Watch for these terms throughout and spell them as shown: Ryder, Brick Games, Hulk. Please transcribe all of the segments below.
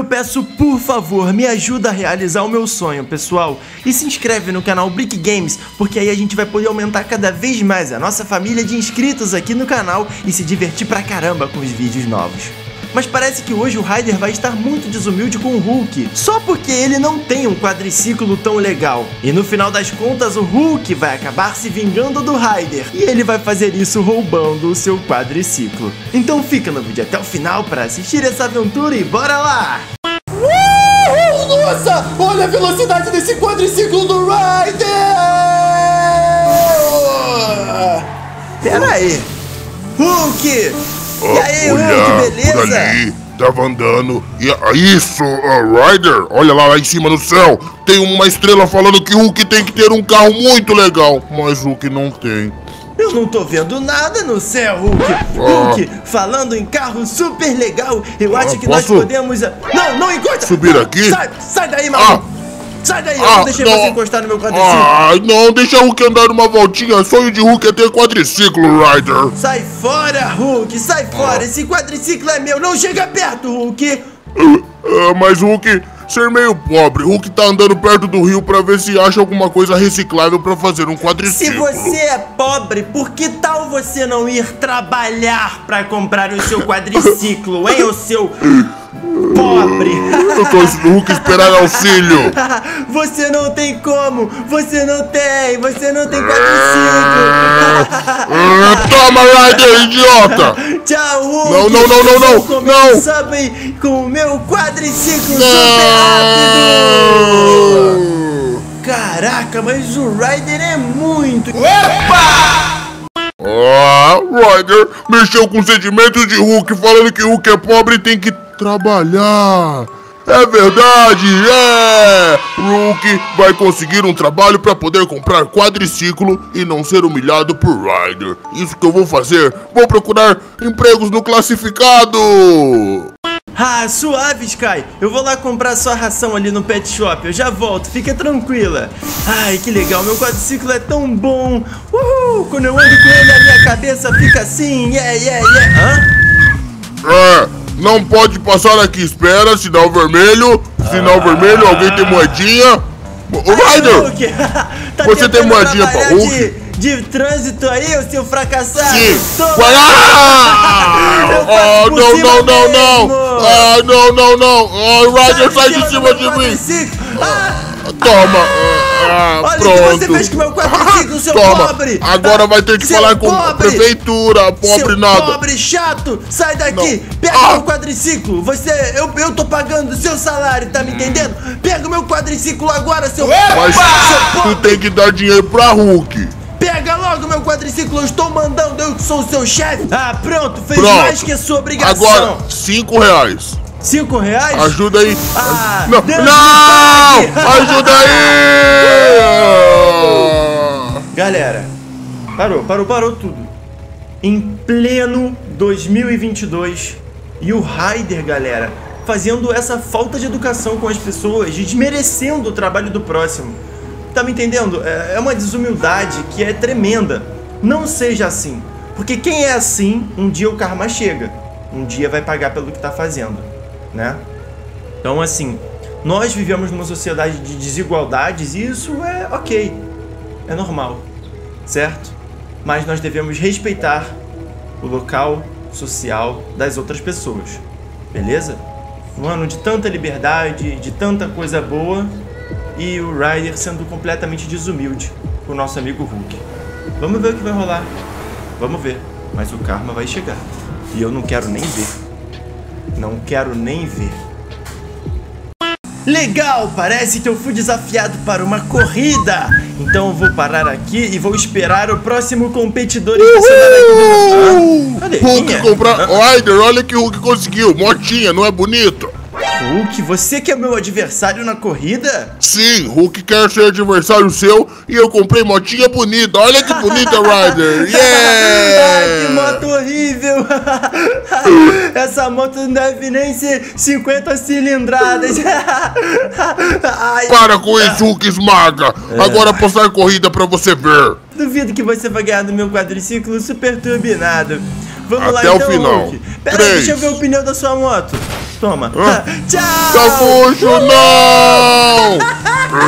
eu peço, por favor, me ajuda a realizar o meu sonho, pessoal. E se inscreve no canal Brick Games, porque aí a gente vai poder aumentar cada vez mais a nossa família de inscritos aqui no canal e se divertir pra caramba com os vídeos novos. Mas parece que hoje o Ryder vai estar muito desumilde com o Hulk, só porque ele não tem um quadriciclo tão legal. E no final das contas o Hulk vai acabar se vingando do Ryder, e ele vai fazer isso roubando o seu quadriciclo. Então fica no vídeo até o final para assistir essa aventura e bora lá! Nossa, olha a velocidade desse quadriciclo do Ryder! Pera aí, Hulk! E aí, Hulk, beleza? Por ali, tava andando, e isso, Ryder, olha lá em cima no céu, tem uma estrela falando que o Hulk tem que ter um carro muito legal, mas o Hulk não tem. Eu não tô vendo nada no céu, Hulk. Hulk, falando em carro super legal, eu acho que nós podemos... Não, não encosta! Subir aqui? Sai daí, maluco! Sai daí, eu não deixei você encostar no meu quadriciclo. Não, deixa o Hulk andar uma voltinha. Sonho de Hulk é ter quadriciclo, Ryder. Sai fora, Hulk, sai fora. Esse quadriciclo é meu, não chega perto, Hulk. Mas, Hulk, ser meio pobre. Hulk tá andando perto do rio pra ver se acha alguma coisa reciclável pra fazer um quadriciclo. Se você é pobre, por que tal você não ir trabalhar pra comprar o seu quadriciclo, hein, o seu... pobre! Eu tô nunca esperar auxílio! Você não tem como! Você não tem quadriciclo! Toma, Ryder, idiota! Tchau, Hulk! Não! Sabem com o meu quadriciclo super rápido! Caraca, mas o Ryder é muito... Opa! Ryder mexeu com sentimentos de Hulk, falando que Hulk é pobre e tem que trabalhar. É verdade, Hulk vai conseguir um trabalho para poder comprar quadriciclo e não ser humilhado por Ryder. Isso que eu vou fazer, vou procurar empregos no classificado. Ah, suave, Sky. Eu vou lá comprar sua ração ali no pet shop. Eu já volto, fica tranquila. Ai, que legal, meu quadriciclo é tão bom. Uhul, quando eu ando com ele, a minha cabeça fica assim. Não pode passar aqui, espera, sinal vermelho. Sinal vermelho, alguém tem moedinha? Ô, Ryder! Tá, você tem moedinha pra Hulk? De trânsito aí, o seu fracassado! Sim! Não! Ryder, sai de cima de mim! Toma! Olha o que você fez com o meu quadriciclo, seu pobre! Agora vai ter que falar com a prefeitura, pobre nada! Pobre chato! Sai daqui! Pega meu quadriciclo! Eu tô pagando o seu salário, tá me entendendo? Pega o meu quadriciclo agora, seu pobre! Mas tu tem que dar dinheiro pra Hulk! Pega logo meu quadriciclo, eu estou mandando, eu que sou o seu chefe. Pronto, fez mais que a sua obrigação. Agora, 5 reais. 5 reais? Ajuda aí. Não, não! Ajuda aí! Galera, parou tudo. Em pleno 2022, e o Ryder, galera, fazendo essa falta de educação com as pessoas, desmerecendo o trabalho do próximo. Tá me entendendo? É uma desumildade que é tremenda. Não seja assim, porque quem é assim, um dia o karma chega, um dia vai pagar pelo que tá fazendo, né? Então assim, nós vivemos numa sociedade de desigualdades e isso é ok, é normal, certo? Mas nós devemos respeitar o local social das outras pessoas, beleza? Um ano de tanta liberdade, de tanta coisa boa, e o Ryder sendo completamente desumilde com o nosso amigo Hulk. Vamos ver o que vai rolar. Vamos ver. Mas o karma vai chegar. E eu não quero nem ver. Não quero nem ver. Legal! Parece que eu fui desafiado para uma corrida. Então eu vou parar aqui e vou esperar o próximo competidor. Cadê? Hulk comprar... Ryder, olha que o Hulk conseguiu. Motinha, não é bonito? Hulk, você que é meu adversário na corrida? Sim, Hulk quer ser adversário seu e eu comprei motinha bonita. Olha que bonita, Ryder! Ai, que moto horrível! Essa moto não deve nem ser 50 cilindradas. Para com isso, Hulk, esmaga! Agora passar a corrida pra você ver. Duvido que você vai ganhar do meu quadriciclo super turbinado. Vamos até lá, então, o final. Hulk. Pera aí, deixa eu ver o pneu da sua moto. Toma. Ah. Tchau. Tá bucho, não.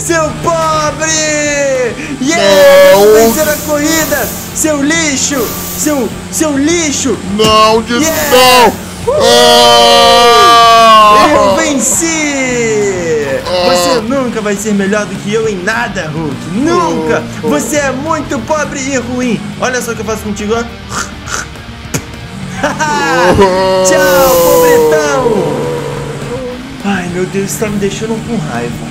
Seu pobre. Yeah, não. Vencer a corrida. Seu lixo. Seu lixo. Não, disso não. Ah. Eu venci. Ah. Você nunca vai ser melhor do que eu em nada, Hulk. Nunca. Você é muito pobre e ruim. Olha só o que eu faço contigo, ó. Tchau, pobretão! Ai, meu Deus, você tá me deixando com raiva.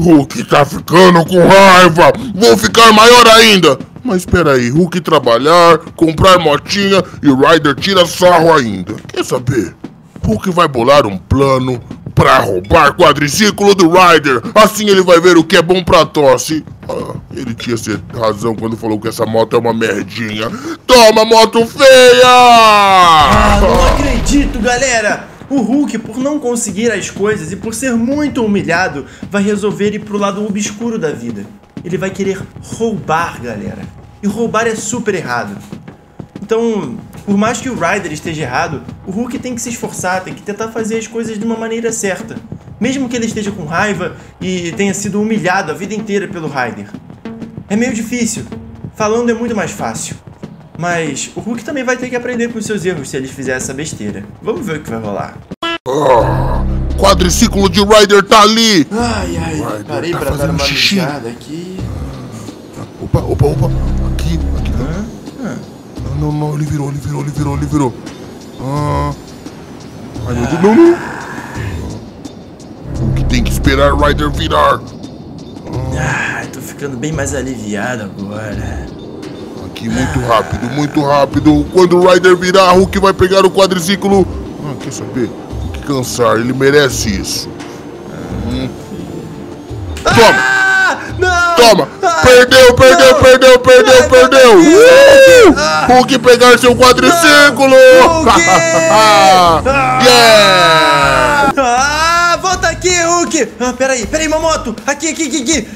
Hulk tá ficando com raiva! Vou ficar maior ainda! Mas peraí, Hulk trabalhar, comprar motinha e o Ryder tira sarro ainda. Quer saber? Hulk vai bolar um plano pra roubar quadriciclo do Ryder. Assim ele vai ver o que é bom pra tosse. Ah, ele tinha razão quando falou que essa moto é uma merdinha. Toma, moto feia! Ah, não acredito, galera! O Hulk, por não conseguir as coisas e por ser muito humilhado, vai resolver ir pro lado obscuro da vida. Ele vai querer roubar, galera. E roubar é super errado. Então, por mais que o Ryder esteja errado, o Hulk tem que se esforçar, tem que tentar fazer as coisas de uma maneira certa. Mesmo que ele esteja com raiva e tenha sido humilhado a vida inteira pelo Ryder. É meio difícil. Falando é muito mais fácil. Mas o Hulk também vai ter que aprender com seus erros se ele fizer essa besteira. Vamos ver o que vai rolar. Quadriciclo de Ryder tá ali! Ai, ai, Ryder, parei pra dar uma mijada aqui. Opa, opa, opa. Aqui. Não, não, ele virou. Ai, meu Deus, não. Tem que esperar o Ryder virar. Ah, tô ficando bem mais aliviado agora. Aqui, muito rápido. Quando o Ryder virar, Hulk vai pegar o quadriciclo. Ah, quer saber? Tem que cansar, ele merece isso. Toma! Perdeu! Hulk pegar seu quadriciclo! Aqui, Hulk! Ah, peraí, uma moto! Aqui!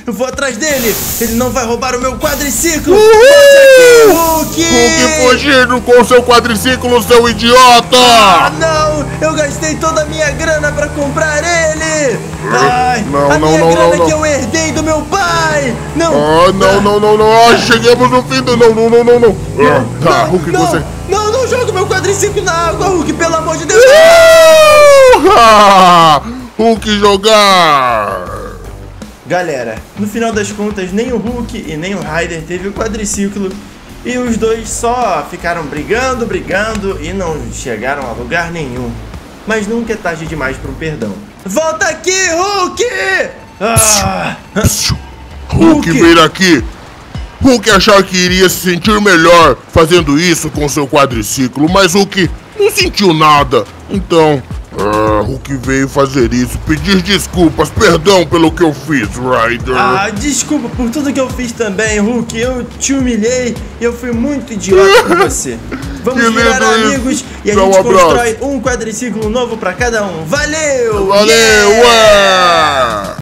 Eu vou atrás dele! Ele não vai roubar o meu quadriciclo! Aqui, Hulk! Hulk fugindo com seu quadriciclo, seu idiota! Ah, não! Eu gastei toda a minha grana pra comprar ele! Ai, a minha grana que eu herdei do meu pai! Não! Ah, não! Ah, chegamos no fim do... Não! Ah, tá, Hulk, você... Não joga o meu quadriciclo na água, Hulk! Pelo amor de Deus! Hulk jogar! Galera, no final das contas, nem o Hulk e nem o Ryder teve o quadriciclo. E os dois só ficaram brigando e não chegaram a lugar nenhum. Mas nunca é tarde demais para um perdão. Volta aqui, Hulk! Hulk veio aqui! Hulk achar que iria se sentir melhor fazendo isso com seu quadriciclo, mas Hulk não sentiu nada. Então... Hulk veio fazer isso, pedir desculpas, perdão pelo que eu fiz, Ryder. Ah, desculpa por tudo que eu fiz também, Hulk. Eu te humilhei e eu fui muito idiota com você. Vamos virar amigos isso. E a gente constrói um quadriciclo novo pra cada um. Valeu! Valeu! Yeah!